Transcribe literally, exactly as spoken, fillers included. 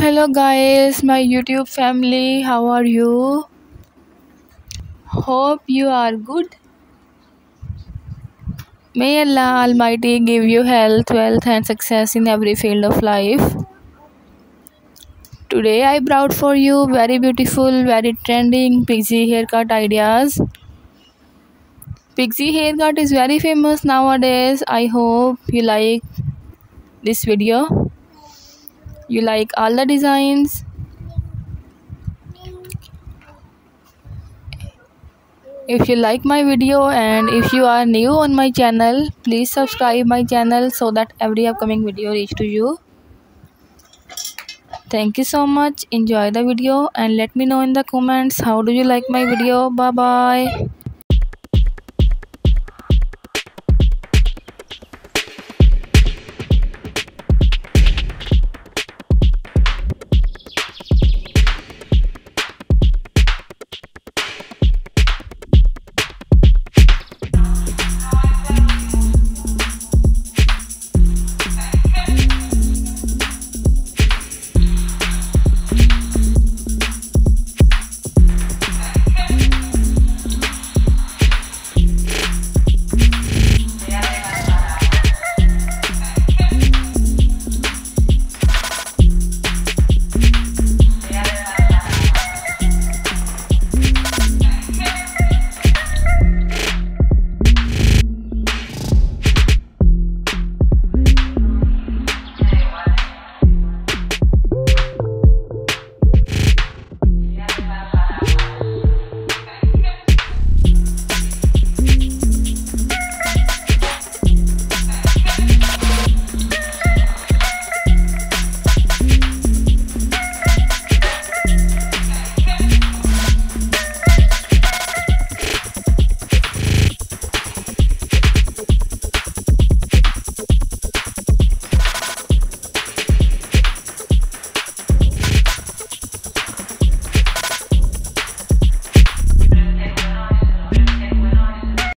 Hello guys, my YouTube family, how are you? Hope you are good. May Allah Almighty give you health, wealth and success in every field of life. Today I brought for you very beautiful, very trending pixie haircut ideas. Pixie haircut is very famous nowadays. I hope you like this video. You like all the designs. If you like my video and if you are new on my channel, please subscribe my channel so that every upcoming video reach to you. Thank you so much. Enjoy the video and let me know in the comments how do you like my video. Bye bye.